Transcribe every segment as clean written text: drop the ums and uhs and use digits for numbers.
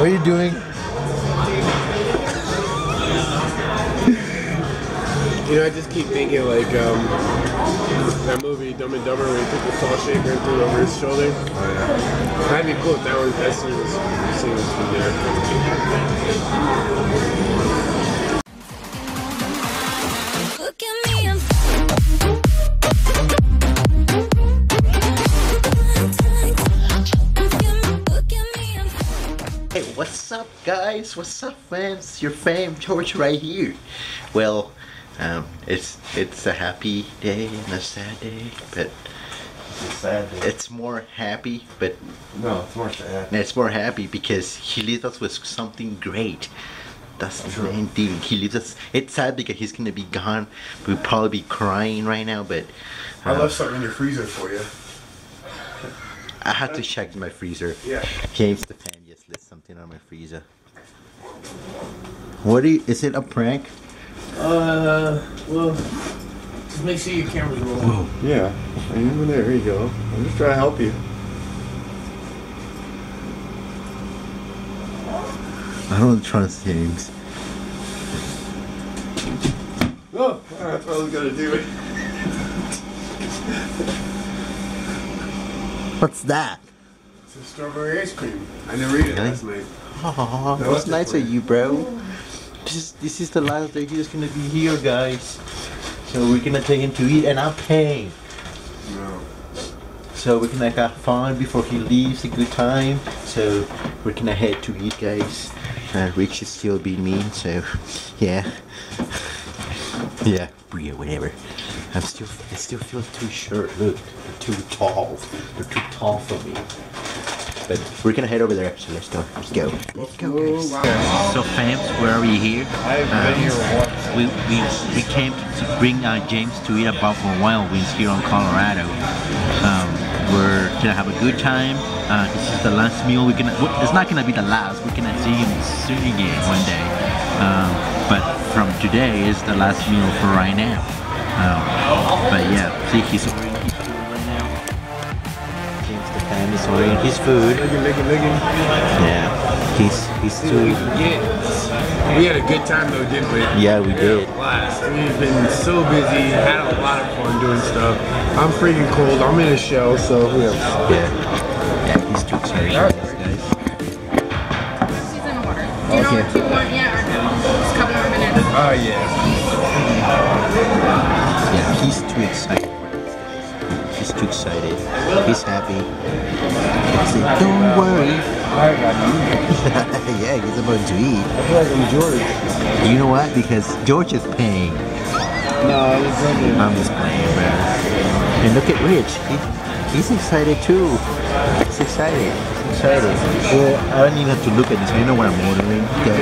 What are you doing? You know, I just keep thinking like that movie Dumb and Dumber where he took the salt shaker and threw it over his shoulder. Oh yeah. That'd be cool if that was that scene was from there. What's up guys, what's up fans, your fam George right here. Well, it's a happy day and a sad day, but it's a sad day. It's more happy, but no, it's more sad. It's more happy because he leaves us with something great. That's the main thing. He leaves us. It's sad because he's gonna be gone. We'll probably be crying right now, but I left something in your freezer for you. I had to check my freezer. Yeah. James the fan just lit something on my freezer. What is it a prank? Well, just make sure your camera's rolling. Whoa. Yeah, I am there. There you go. I'm just trying to help you. I don't trust James. Oh, that's what I was gonna do it. What's that? It's a strawberry ice cream. I never ate it last night. Aww, that's nice of you, bro. This is the last day he's gonna be here, guys. So we're gonna take him to eat, and I'm paying. No. So we can like have fun before he leaves, a good time. So we're gonna head to eat, guys. Rich is still being mean, so yeah. Yeah, Bria, whatever. I still feel too short. Look, they're too tall. They're too tall for me. But we're gonna head over there. So let's go. Let's go, guys. So, fams, where are we here? I've been here once. We came to bring James to eat at Buffalo Wild Wings here on Colorado. We're gonna have a good time. This is the last meal. We're gonna. It's not gonna be the last. We're gonna see him soon again one day. But from today is the last meal for right now. But yeah, see he's ordering his food right now. James the fan is ordering his food. Look it. Yeah, he's too... We had a good time though, didn't we? Yeah, we did. We've been so busy, had a lot of fun doing stuff. I'm freaking cold, I'm in a shell, so yeah. Yeah, he's too excited for this, guys. She's in order. You don't want 2 more yet or no? Just a couple more minutes. Oh yeah. Yeah, he's too excited. He's too excited. He's happy. He's like, don't worry. Yeah, he's about to eat. I feel like I'm George. You know what? Because George is paying. No, I'm just playing, bro. And look at Rich. He's excited too. He's excited. He's excited. Well, I don't even have to look at this. I know what I'm ordering. Okay.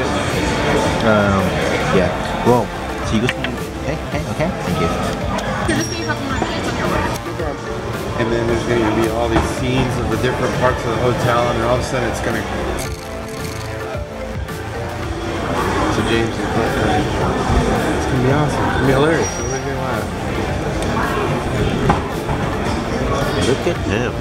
Yeah. Well, so you guys. Okay, thank you. You just need a couple more minutes on your order. And then there's going to be all these scenes of the different parts of the hotel, and all of a sudden it's going to... So James is going to... It's going to be awesome. It's going to be hilarious. Everybody's going to laugh. Look at him.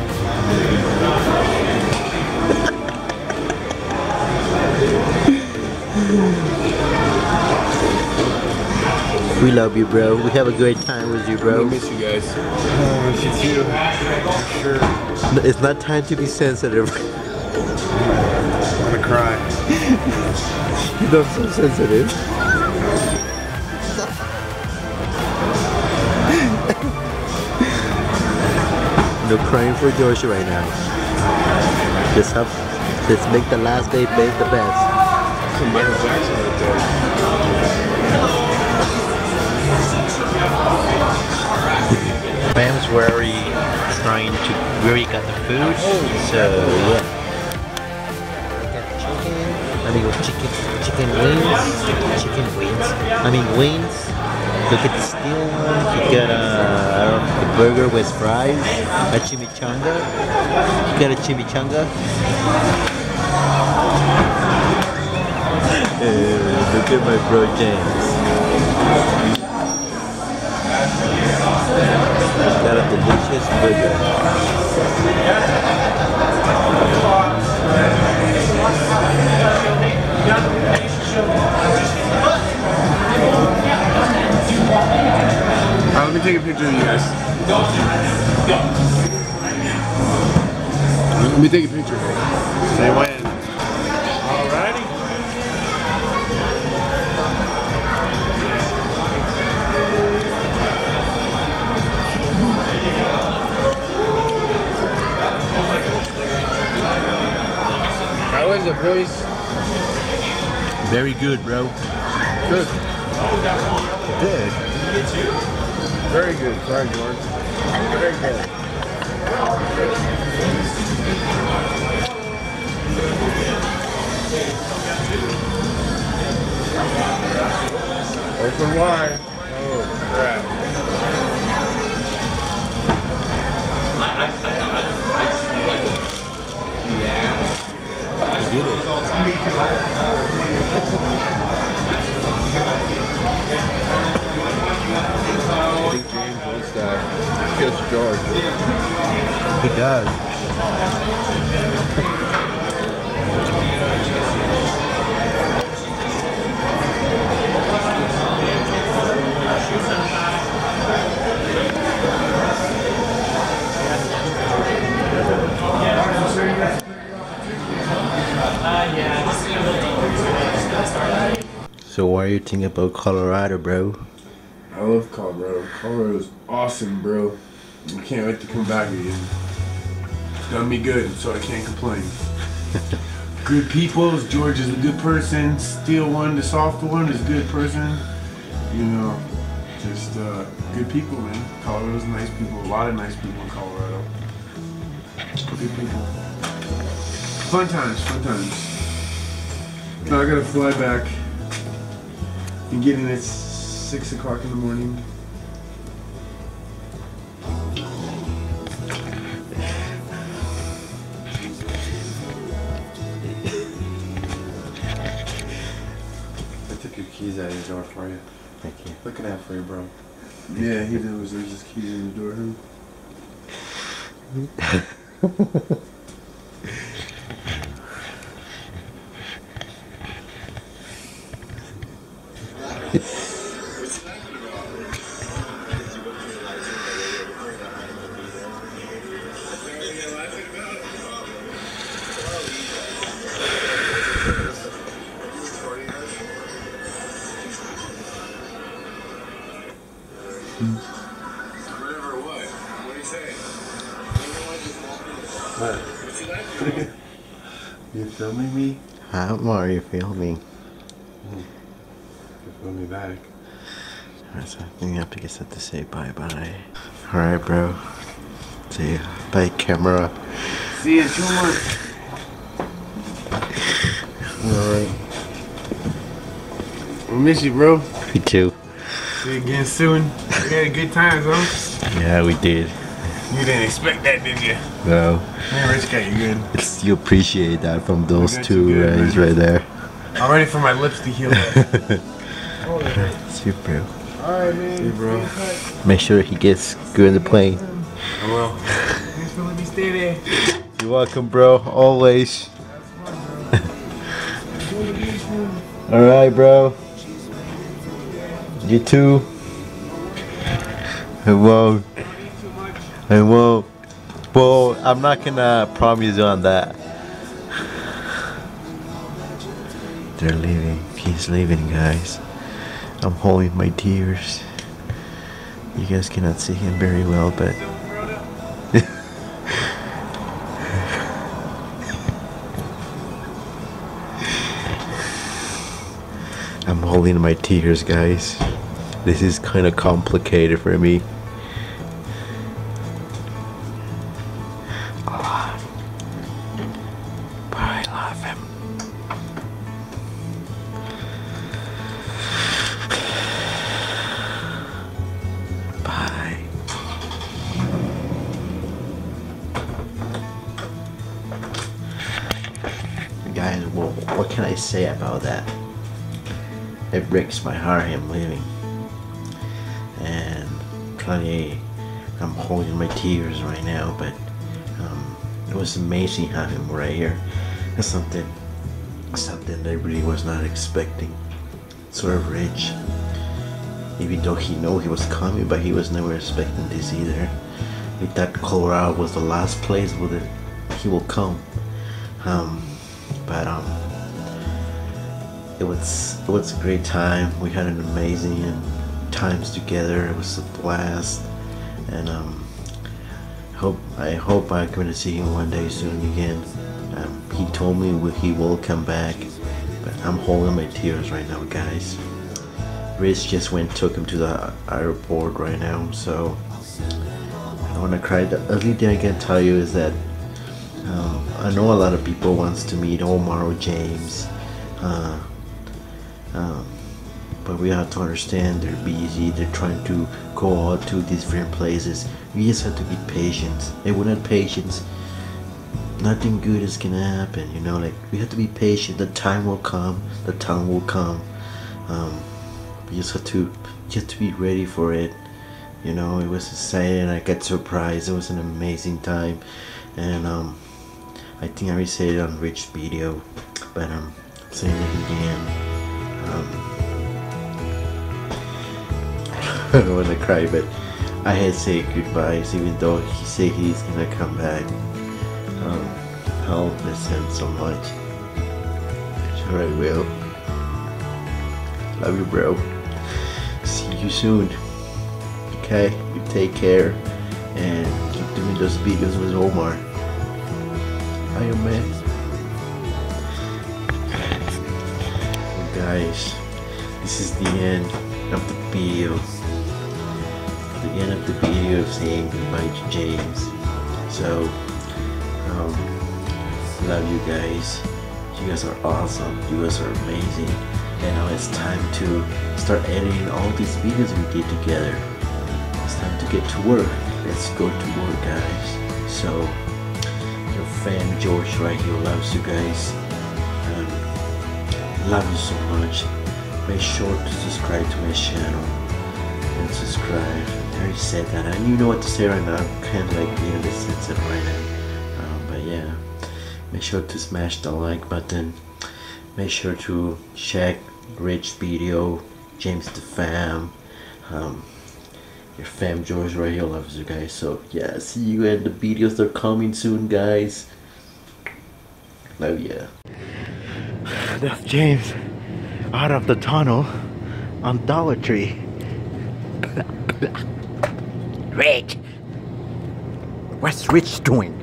We love you, bro. We have a great time with you, bro. We miss you guys. I miss you too. I'm sure. It's not time to be sensitive. I'm gonna cry. You look so sensitive. No crying for Joshua right now. Let's make the last day the best. Some Michael Jackson right there. Bam's very trying to where he got the food, so look. We got chicken, wings. Look at the steel one. He got a burger with fries, a chimichanga. He got a chimichanga. Look at my bro James. He's got a delicious burger. future. They win. Alrighty. How is it, boys? Very good, bro. Good. Good. Very good. Sorry, George. Very good. Open wide. Oh, crap. I did it. Big James wants that. Kills George. He does. So why are you thinking about Colorado, bro? I love Colorado. Colorado's awesome, bro. I can't wait to come back again. It's done me good, so I can't complain. Good people. George is a good person. Steel one, the soft one is a good person. You know, just good people, man. Colorado's nice people. A lot of nice people in Colorado. Good people. Fun times, fun times. Now I gotta fly back. And get in at 6 o'clock in the morning. I took your keys out of your door for you. Thank you. Looking out for you, bro. Yeah, he did was leave his keys in the door. What? You filming me? How are you filming? You filming me back. Alright, so I think I have to get set to say bye bye. Alright, bro. See ya. Bye, camera. See ya, George. Alright. I miss you, bro. Me too. See you again soon. We had a good time, though. Yeah, we did. You didn't expect that, did you? No. Me and Rich got you good. It's, you appreciate that from those two guys right there. I'm ready for my lips to heal up. See you, bro. Alright, man. See you, bro. Make sure he gets good in the plane. I will. Thanks for letting me stay there. You're welcome, bro. Always. Alright, bro. You too. Hello. And well, I'm not gonna promise you on that. They're leaving. He's leaving, guys. I'm holding my tears. You guys cannot see him very well, but I'm holding my tears, guys. This is kind of complicated for me. Guys, well, what can I say about that? It breaks my heart him leaving, and I'm holding my tears right now. But it was amazing having him right here. That's something that I really was not expecting. Sort of Rich, even though he knew he was coming, but he was never expecting this either. We thought Colorado was the last place where he will come. It was a great time. We had an amazing times together. It was a blast, and I hope I'm going to see him one day soon again. He told me he will come back, but I'm holding my tears right now, guys. Riz just took him to the airport right now, so I don't want to cry. The only thing I can tell you is that I know a lot of people wants to meet Omar or James, but we have to understand they're busy. They're trying to go out to these different places. We just have to be patient. If we're not patient, nothing good is gonna happen. You know, like, we have to be patient. The time will come. The time will come. We just have to be ready for it. You know, it was exciting. I got surprised. It was an amazing time, and I think I already said it on Rich's video, but I'm saying it again. I don't want to cry, but I had to say goodbyes, even though he said he's gonna come back. I'll miss him so much. Sure I will. Love you, bro. See you soon. Okay, you take care and keep doing those videos with Omar. Bye, man. Well, guys, this is the end of the video. The end of the video of saying goodbye to James. So, love you guys. You guys are awesome. You guys are amazing. And now it's time to start editing all these videos we did together. It's time to get to work. Let's go to work, guys. So, your fan George right here loves you guys. Love you so much. Make sure to subscribe to my channel. And subscribe. I already said that. And you know what to say right now. I'm kind of like being a bit sensitive right now. But yeah. Make sure to smash the like button. Make sure to check Rich video, James the fam. Your fam George right here loves you guys. So yeah, see you in the videos. They're coming soon, guys. Love ya. That's James out of the tunnel on Dollar Tree. Rich, what's Rich doing?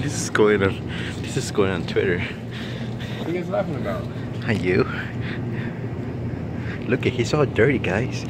This is going on Twitter. What are you guys laughing about? Look at, he's all dirty, guys.